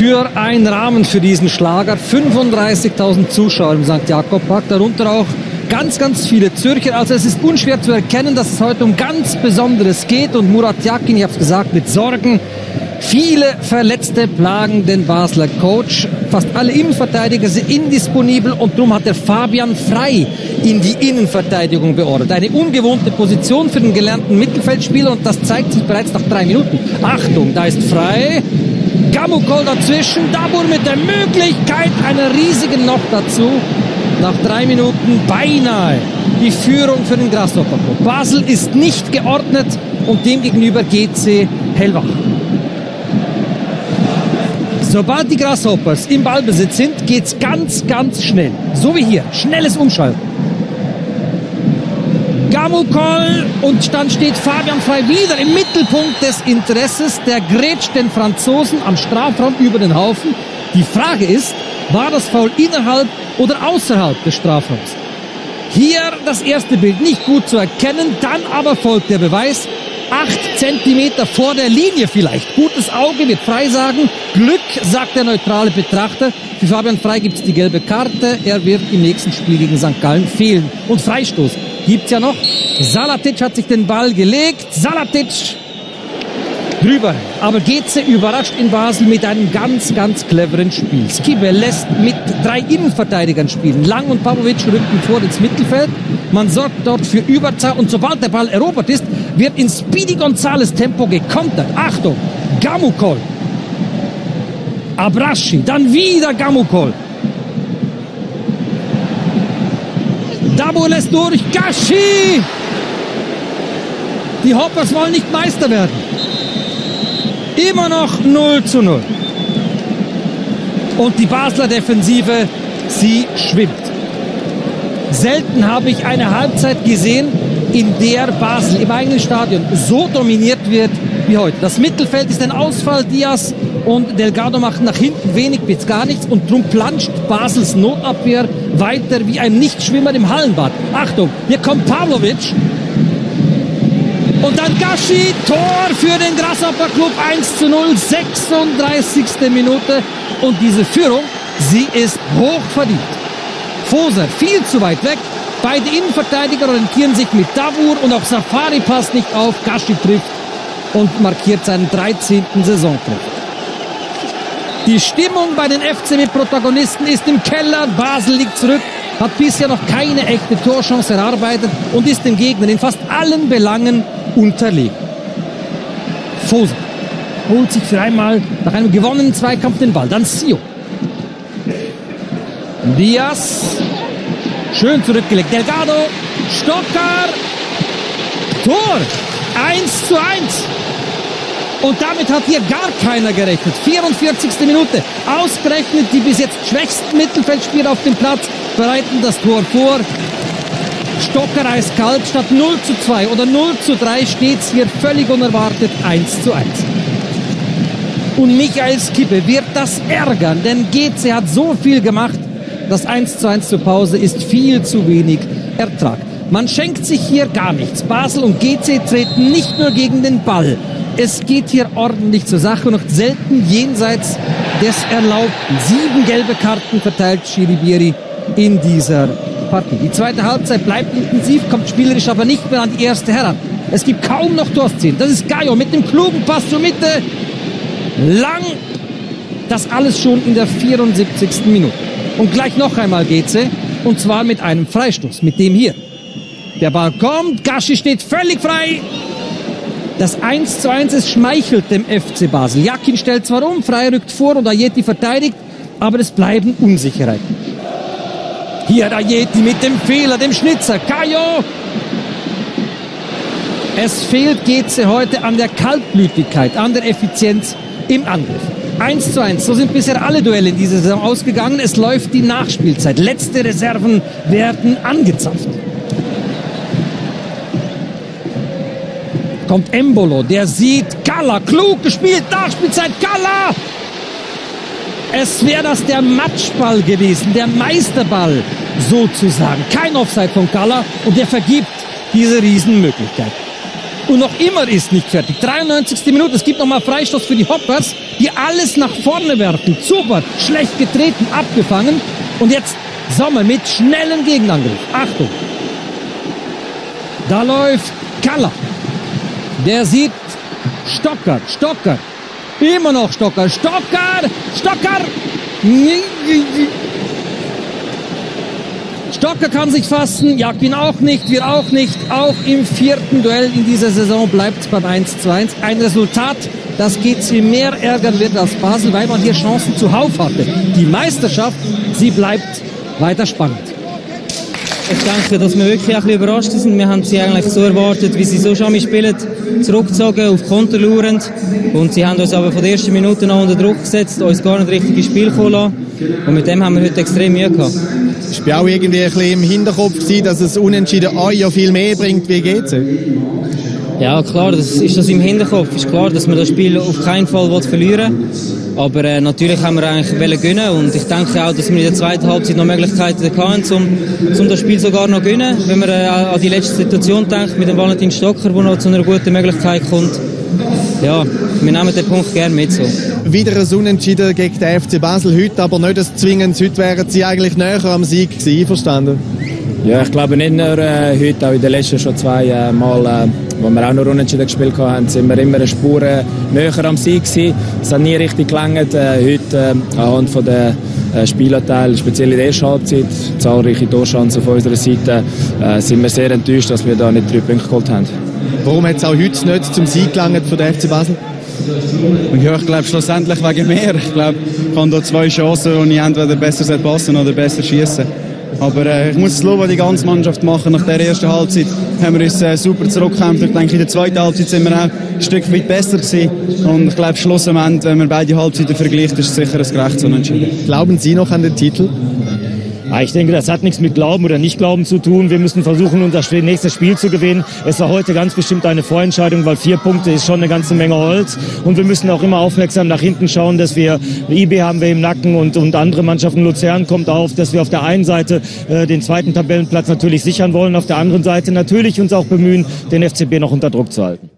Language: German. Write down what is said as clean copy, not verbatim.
für einen Rahmen für diesen Schlager. 35.000 Zuschauer im St. Jakob-Park, darunter auch ganz viele Zürcher. Also es ist unschwer zu erkennen, dass es heute um ganz Besonderes geht. Und Murat Yakin, ich habe es gesagt, mit Sorgen. Viele Verletzte plagen den Basler Coach. Fast alle Innenverteidiger sind indisponibel und darum hat der Fabian Frei in die Innenverteidigung beordert. Eine ungewohnte Position für den gelernten Mittelfeldspieler und das zeigt sich bereits nach 3 Minuten. Achtung, da ist Frei. Ngamukol dazwischen. Dabbur mit der Möglichkeit einer riesigen noch dazu. Nach 3 Minuten beinahe die Führung für den Grasshopper Club. Basel ist nicht geordnet und demgegenüber GC hellwach. Sobald die Grasshoppers im Ballbesitz sind, geht's ganz schnell. So wie hier. Schnelles Umschalten. Ngamukol und dann steht Fabian Frei wieder im Mittelpunkt des Interesses. Der grätscht den Franzosen am Strafraum über den Haufen. Die Frage ist, war das Foul innerhalb oder außerhalb des Strafraums? Hier das erste Bild nicht gut zu erkennen, dann aber folgt der Beweis. 8 Zentimeter vor der Linie vielleicht. Gutes Auge wird Frei sagen. Glück, sagt der neutrale Betrachter. Für Fabian Frei gibt es die gelbe Karte. Er wird im nächsten Spiel gegen St. Gallen fehlen. Und Freistoß gibt es ja noch. Salatic hat sich den Ball gelegt. Salatic drüber. Aber GC überrascht in Basel mit einem ganz cleveren Spiel. Skibbe lässt mit 3 Innenverteidigern spielen. Lang und Pavlovic rücken vor ins Mittelfeld. Man sorgt dort für Überzahl und sobald der Ball erobert ist, wird in Speedy Gonzales Tempo gekontert. Achtung, Ngamukol. Abrashi, dann wieder Ngamukol. Dabbur lässt durch, Gashi. Die Hoppers wollen nicht Meister werden. Immer noch 0:0. Und die Basler Defensive, sie schwimmt. Selten habe ich eine Halbzeit gesehen, in der Basel im eigenen Stadion so dominiert wird wie heute. Das Mittelfeld ist ein Ausfall. Diaz und Delgado machen nach hinten wenig bis gar nichts. Und drum planscht Basels Notabwehr weiter wie ein Nichtschwimmer im Hallenbad. Achtung, hier kommt Pavlovic. Und dann Gashi, Tor für den Grasshopper Club, 1:0, 36. Minute. Und diese Führung, sie ist hochverdient. Voser viel zu weit weg. Beide Innenverteidiger orientieren sich mit Dabbur und auch Safari passt nicht auf. Gashi trifft und markiert seinen 13. Saisontreffer. Die Stimmung bei den FCB-Protagonisten ist im Keller. Basel liegt zurück, hat bisher noch keine echte Torchance erarbeitet und ist dem Gegner in fast allen Belangen unterlegen. Voser holt sich für einmal nach einem gewonnenen Zweikampf den Ball. Dann Sio. Diaz. Schön zurückgelegt. Delgado. Stocker. Tor. 1:1. Und damit hat hier gar keiner gerechnet. 44. Minute. Ausgerechnet die bis jetzt schwächsten Mittelfeldspieler auf dem Platz bereiten das Tor vor. Stocker eiskalt, statt 0:2 oder 0:3 steht es hier völlig unerwartet 1:1. Und Michael Skibbe wird das ärgern, denn GC hat so viel gemacht, das 1:1 zur Pause ist viel zu wenig Ertrag. Man schenkt sich hier gar nichts. Basel und GC treten nicht nur gegen den Ball. Es geht hier ordentlich zur Sache und selten jenseits des Erlaubten. 7 gelbe Karten verteilt Chiribiri in dieser Partie. Die zweite Halbzeit bleibt intensiv, kommt spielerisch aber nicht mehr an die erste heran. Es gibt kaum noch Torszenen. Das ist Gajo mit dem klugen Pass zur Mitte. Lang. Das alles schon in der 74. Minute. Und gleich noch einmal GC. Und zwar mit einem Freistoß. Mit dem hier. Der Ball kommt. Gashi steht völlig frei. Das 1:1, es schmeichelt dem FC Basel. Yakin stellt zwar um, Frei rückt vor und Ajeti verteidigt. Aber es bleiben Unsicherheiten. Hier der Ajeti mit dem Fehler, dem Schnitzer. Caio. Es fehlt GC heute an der Kaltblütigkeit, an der Effizienz im Angriff. 1:1, so sind bisher alle Duelle in dieser Saison ausgegangen. Es läuft die Nachspielzeit. Letzte Reserven werden angezapft. Kommt Embolo, der sieht Calla. Klug gespielt, Nachspielzeit, Calla. Es wäre das der Matschball gewesen, der Meisterball sozusagen. Kein Offside von Calla und der vergibt diese Riesenmöglichkeit. Und noch immer ist nicht fertig. 93. Minute, es gibt nochmal Freistoß für die Hoppers. die alles nach vorne werfen. Super, schlecht getreten, abgefangen. Und jetzt Sommer mit schnellen Gegenangriff. Achtung. Da läuft Calla. Der sieht Stocker, Stocker. Immer noch Stocker, Stocker, Stocker. Stocker kann sich fassen, Yakin auch nicht, wir auch nicht. Auch im vierten Duell in dieser Saison bleibt es beim 1:1. Ein Resultat, das GC mehr ärgern wird als Basel, weil man hier Chancen zuhauf hatte. Die Meisterschaft, sie bleibt weiter spannend. Ich denke, dass wir wirklich ein bisschen überrascht sind. Wir haben sie eigentlich so erwartet, wie sie so schon spielen, zurückgezogen, auf Konter laurend. Und sie haben uns aber von der ersten Minute an unter Druck gesetzt, uns gar nicht richtig ins Spiel kommen lassen. Und mit dem haben wir heute extrem Mühe gehabt. Es war auch irgendwie ein bisschen im Hinterkopf, dass es unentschieden ja viel mehr bringt. Wie geht's? Ja, klar, das ist das im Hinterkopf. Ist klar, dass man das Spiel auf keinen Fall verlieren will. Aber natürlich haben wir eigentlich gewinnen. Und ich denke auch, dass wir in der zweiten Halbzeit noch Möglichkeiten hatten, um das Spiel sogar noch zu gewinnen. Wenn man an die letzte Situation denkt, mit dem Valentin Stocker, der noch zu einer guten Möglichkeit kommt. Ja, wir nehmen den Punkt gerne mit so. Wieder ein Unentschieden gegen den FC Basel heute, aber nicht das Zwingendes. Heute wären sie eigentlich näher am Sieg gewesen, verstanden? Ja, ich glaube nicht nur heute, auch in den letzten schon zwei Mal, wo wir auch noch unentschieden gespielt haben, sind wir immer eine Spur näher am Sieg gewesen. Es hat nie richtig gelangt. Heute anhand von der Spielanteil, speziell in der ersten Halbzeit, zahlreiche Torchancen von unserer Seite, sind wir sehr enttäuscht, dass wir da nicht 3 Punkte geholt haben. Warum hat es auch heute nicht zum Sieg gelangt für den FC Basel? Ja, ich glaube schlussendlich wegen mir. Ich glaube, ich habe da 2 Chancen, wo ich entweder besser passen oder besser schießen. Aber ich muss es loben, die ganze Mannschaft machen. Nach der ersten Halbzeit haben wir uns super zurückgekämpft. Ich denke, in der zweiten Halbzeit sind wir auch ein Stück weit besser gewesen. Und ich glaube, schlussendlich, wenn man beide Halbzeiten vergleicht, ist es sicher ein gerechtes Unentschieden. Glauben Sie noch an den Titel? Ich denke, das hat nichts mit Glauben oder Nicht-Glauben zu tun. Wir müssen versuchen, unser nächstes Spiel zu gewinnen. Es war heute ganz bestimmt eine Vorentscheidung, weil 4 Punkte ist schon eine ganze Menge Holz. Und wir müssen auch immer aufmerksam nach hinten schauen, dass wir, IB haben wir im Nacken und andere Mannschaften, Luzern kommt auf, dass wir auf der einen Seite den zweiten Tabellenplatz natürlich sichern wollen, auf der anderen Seite natürlich uns auch bemühen, den FCB noch unter Druck zu halten.